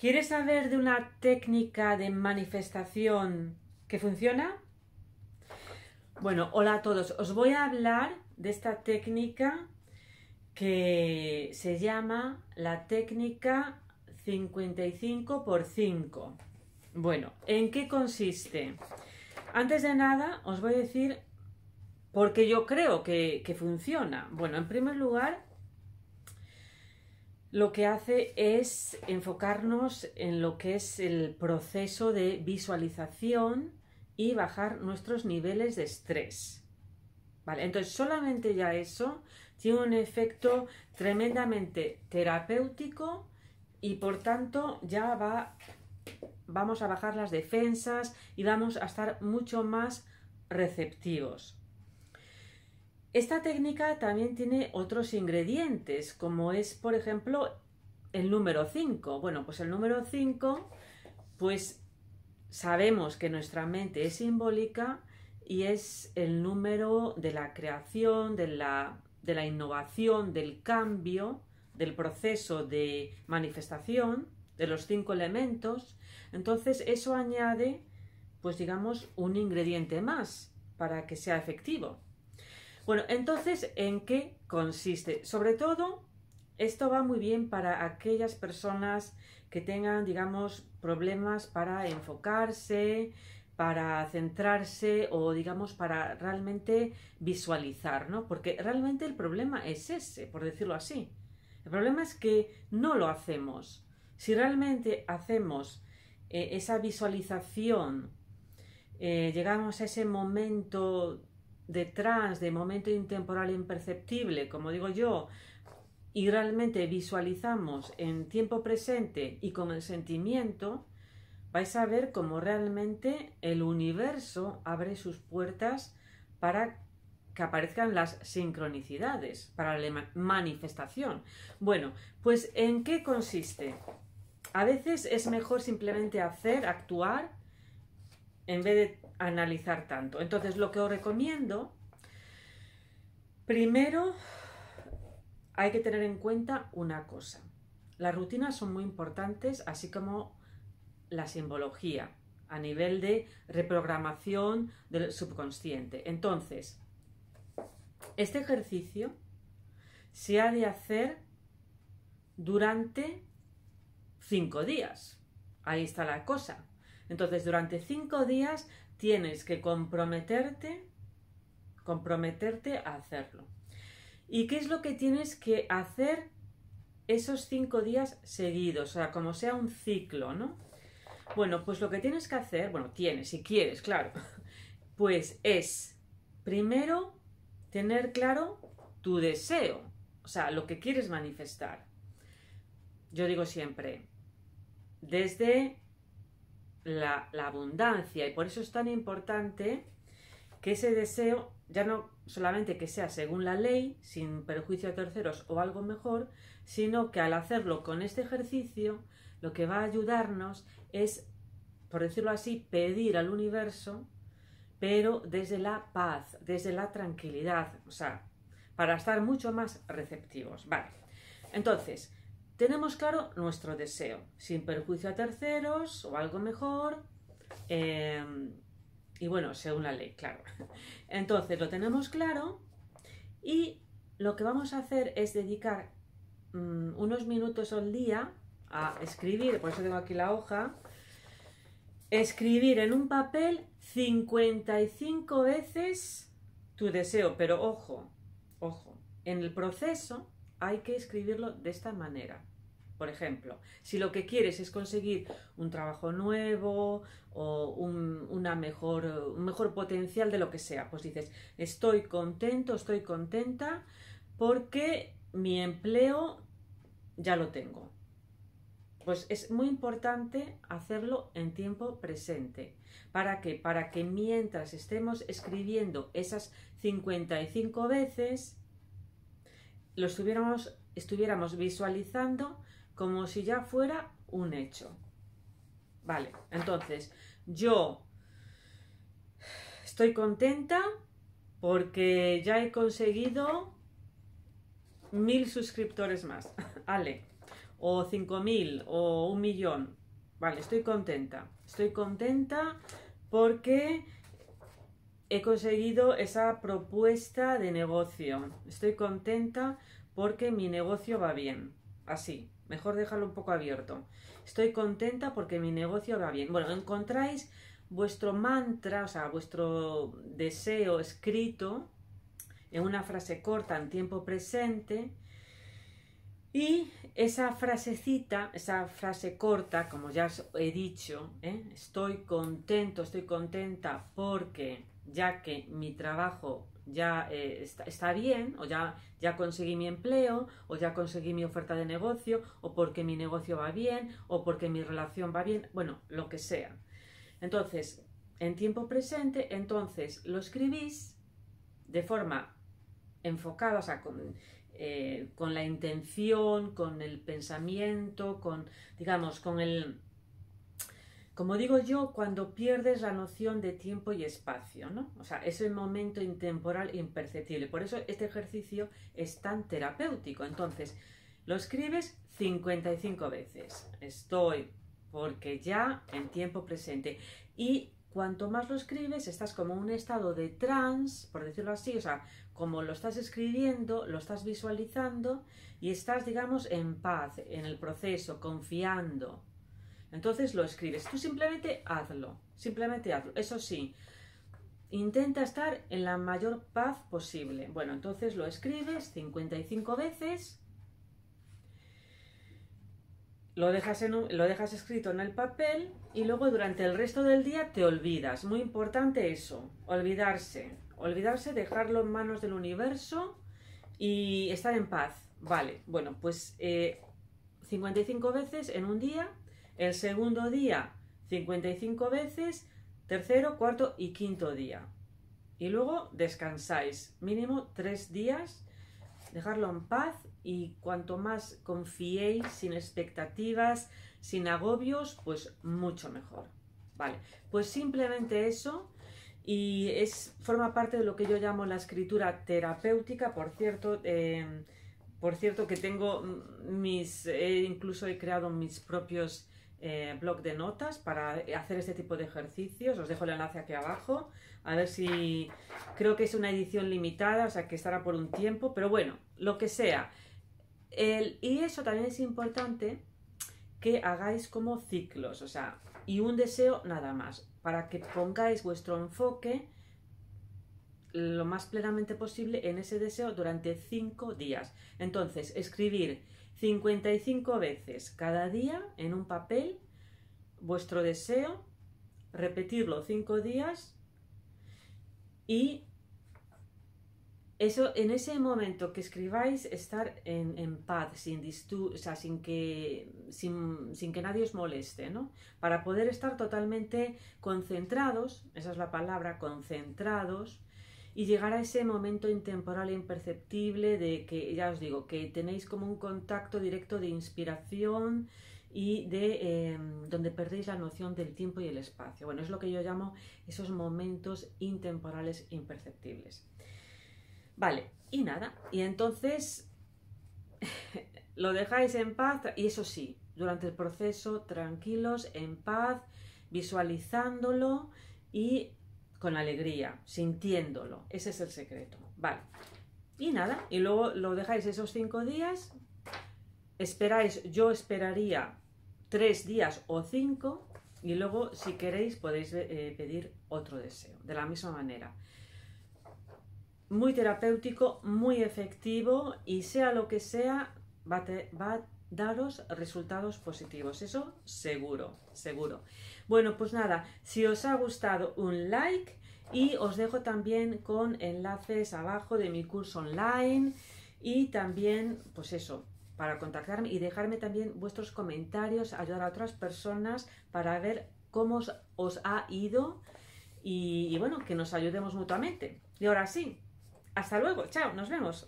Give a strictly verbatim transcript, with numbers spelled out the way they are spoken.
¿Quieres saber de una técnica de manifestación que funciona? Bueno, hola a todos. Os voy a hablar de esta técnica que se llama la técnica cincuenta y cinco por cinco. Bueno, ¿en qué consiste? Antes de nada, os voy a decir por qué yo creo que, que funciona. Bueno, en primer lugar, lo que hace es enfocarnos en lo que es el proceso de visualización y bajar nuestros niveles de estrés. Vale, entonces solamente ya eso tiene un efecto tremendamente terapéutico y por tanto ya va, vamos a bajar las defensas y vamos a estar mucho más receptivos. Esta técnica también tiene otros ingredientes, como es, por ejemplo, el número cinco. Bueno, pues el número cinco, pues sabemos que nuestra mente es simbólica y es el número de la creación, de la, de la innovación, del cambio, del proceso de manifestación, de los cinco elementos. Entonces, eso añade, pues digamos, un ingrediente más para que sea efectivo. Bueno, entonces, ¿en qué consiste? Sobre todo, esto va muy bien para aquellas personas que tengan, digamos, problemas para enfocarse, para centrarse o, digamos, para realmente visualizar, ¿no? Porque realmente el problema es ese, por decirlo así. El problema es que no lo hacemos. Si realmente hacemos eh, esa visualización, eh, llegamos a ese momento detrás de momento intemporal imperceptible, como digo yo, y realmente visualizamos en tiempo presente y con el sentimiento, vais a ver cómo realmente el universo abre sus puertas para que aparezcan las sincronicidades, para la manifestación. Bueno, pues ¿en qué consiste? A veces es mejor simplemente hacer, actuar, en vez de analizar tanto. Entonces, lo que os recomiendo, primero hay que tener en cuenta una cosa. Las rutinas son muy importantes, así como la simbología, a nivel de reprogramación del subconsciente. Entonces, este ejercicio se ha de hacer durante cinco días. Ahí está la cosa. Entonces, durante cinco días tienes que comprometerte, comprometerte a hacerlo. ¿Y qué es lo que tienes que hacer esos cinco días seguidos? O sea, como sea un ciclo, ¿no? Bueno, pues lo que tienes que hacer, bueno, tienes, si quieres, claro, pues es, primero, tener claro tu deseo, o sea, lo que quieres manifestar. Yo digo siempre, desde La, la abundancia, y por eso es tan importante que ese deseo ya no solamente que sea según la ley, sin perjuicio de terceros o algo mejor, sino que al hacerlo con este ejercicio lo que va a ayudarnos es, por decirlo así, pedir al universo, pero desde la paz, desde la tranquilidad, o sea, para estar mucho más receptivos. Vale, entonces tenemos claro nuestro deseo, sin perjuicio a terceros o algo mejor, eh, y bueno, según la ley, claro. Entonces lo tenemos claro y lo que vamos a hacer es dedicar mmm, unos minutos al día a escribir, por eso tengo aquí la hoja, escribir en un papel cincuenta y cinco veces tu deseo, pero ojo, ojo, en el proceso hay que escribirlo de esta manera. Por ejemplo, si lo que quieres es conseguir un trabajo nuevo o un, una mejor, un mejor potencial de lo que sea, pues dices, estoy contento, estoy contenta porque mi empleo ya lo tengo. Pues es muy importante hacerlo en tiempo presente. ¿Para qué? Para que mientras estemos escribiendo esas cincuenta y cinco veces, lo estuviéramos, estuviéramos visualizando como si ya fuera un hecho. Vale, entonces, yo estoy contenta porque ya he conseguido mil suscriptores más. Ale, o cinco mil o un millón. Vale, estoy contenta. Estoy contenta porque he conseguido esa propuesta de negocio. Estoy contenta porque mi negocio va bien. Así, mejor dejarlo un poco abierto. Estoy contenta porque mi negocio va bien. Bueno, encontráis vuestro mantra, o sea, vuestro deseo escrito en una frase corta en tiempo presente. Y esa frasecita, esa frase corta, como ya os he dicho, ¿eh? Estoy contento, estoy contenta porque ya que mi trabajo ya eh, está, está bien, o ya, ya conseguí mi empleo, o ya conseguí mi oferta de negocio, o porque mi negocio va bien, o porque mi relación va bien, bueno, lo que sea. Entonces, en tiempo presente, entonces lo escribís de forma enfocada, o sea, con... Eh, con la intención, con el pensamiento, con, digamos, con el... Como digo yo, cuando pierdes la noción de tiempo y espacio, ¿no? O sea, ese momento intemporal imperceptible. Por eso este ejercicio es tan terapéutico. Entonces, lo escribes cincuenta y cinco veces. Estoy, porque ya en tiempo presente. Y cuanto más lo escribes, estás como en un estado de trance, por decirlo así, o sea, como lo estás escribiendo, lo estás visualizando y estás, digamos, en paz, en el proceso, confiando. Entonces lo escribes. Tú simplemente hazlo, simplemente hazlo. Eso sí, intenta estar en la mayor paz posible. Bueno, entonces lo escribes cincuenta y cinco veces. Lo dejas, en un, lo dejas escrito en el papel y luego durante el resto del día te olvidas. Muy importante eso, olvidarse. Olvidarse, dejarlo en manos del universo y estar en paz. Vale, bueno, pues eh, cincuenta y cinco veces en un día, el segundo día cincuenta y cinco veces, tercero, cuarto y quinto día. Y luego descansáis, mínimo tres días, dejarlo en paz. Y cuanto más confiéis, sin expectativas, sin agobios, pues mucho mejor. Vale, pues simplemente eso. Y es, forma parte de lo que yo llamo la escritura terapéutica. Por cierto, eh, por cierto que tengo mis... Eh, incluso he creado mis propios eh, blog de notas para hacer este tipo de ejercicios. Os dejo el enlace aquí abajo. A ver si... Creo que es una edición limitada, o sea que estará por un tiempo. Pero bueno, lo que sea. El, y eso también es importante que hagáis como ciclos, o sea, y un deseo nada más, para que pongáis vuestro enfoque lo más plenamente posible en ese deseo durante cinco días. Entonces, escribir cincuenta y cinco veces cada día en un papel vuestro deseo, repetirlo cinco días y... Eso, en ese momento que escribáis, estar en, en paz, sin, distu o sea, sin, que, sin, sin que nadie os moleste, ¿no? Para poder estar totalmente concentrados, esa es la palabra, concentrados, y llegar a ese momento intemporal e imperceptible de que, ya os digo, que tenéis como un contacto directo de inspiración y de eh, donde perdéis la noción del tiempo y el espacio. Bueno, es lo que yo llamo esos momentos intemporales e imperceptibles. Vale, y nada, y entonces lo dejáis en paz, y eso sí, durante el proceso tranquilos, en paz, visualizándolo y con alegría, sintiéndolo, ese es el secreto, vale, y nada, y luego lo dejáis esos cinco días, esperáis, yo esperaría tres días o cinco, y luego si queréis podéis eh, pedir otro deseo, de la misma manera. Muy terapéutico, muy efectivo y sea lo que sea, va a, te, va a daros resultados positivos, eso seguro, seguro. Bueno, pues nada, si os ha gustado un like y os dejo también con enlaces abajo de mi curso online y también, pues eso, para contactarme y dejarme también vuestros comentarios, ayudar a otras personas para ver cómo os, os ha ido y, y bueno, que nos ayudemos mutuamente. Y ahora sí. Hasta luego, chao, nos vemos.